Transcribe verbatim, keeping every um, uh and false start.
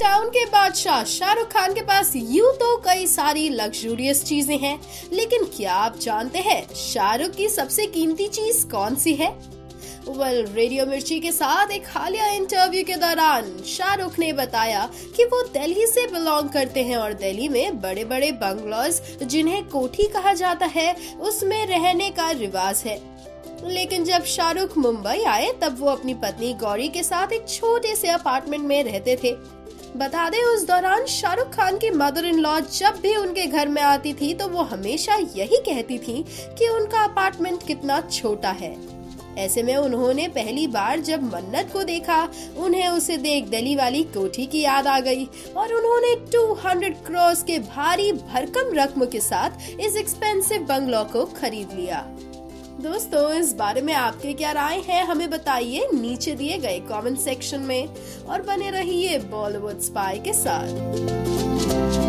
Town के बादशाह शाहरुख खान के पास यूं तो कई सारी लग्जूरियस चीजें हैं, लेकिन क्या आप जानते हैं शाहरुख की सबसे कीमती चीज कौन सी है? वेल रेडियो मिर्ची के साथ एक हालिया इंटरव्यू के दौरान शाहरुख ने बताया कि वो दिल्ली से बिलोंग करते हैं और दिल्ली में बड़े बड़े बंगलोज, जिन्हें कोठी कहा जाता है, उसमें रहने का रिवाज है। लेकिन जब शाहरुख मुंबई आए तब वो अपनी पत्नी गौरी के साथ एक छोटे से अपार्टमेंट में रहते थे। बता दें, उस दौरान शाहरुख खान की मदर इन लॉ जब भी उनके घर में आती थी तो वो हमेशा यही कहती थी कि उनका अपार्टमेंट कितना छोटा है। ऐसे में उन्होंने पहली बार जब मन्नत को देखा, उन्हें उसे देख दिल्ली वाली कोठी की याद आ गई और उन्होंने दो सौ करोड़ के भारी भरकम रकम के साथ इस एक्सपेंसिव बंगलो को खरीद लिया। दोस्तों, इस बारे में आपके क्या राय है, हमें बताइए नीचे दिए गए कमेंट सेक्शन में और बने रहिए बॉलीवुड स्पाई के साथ।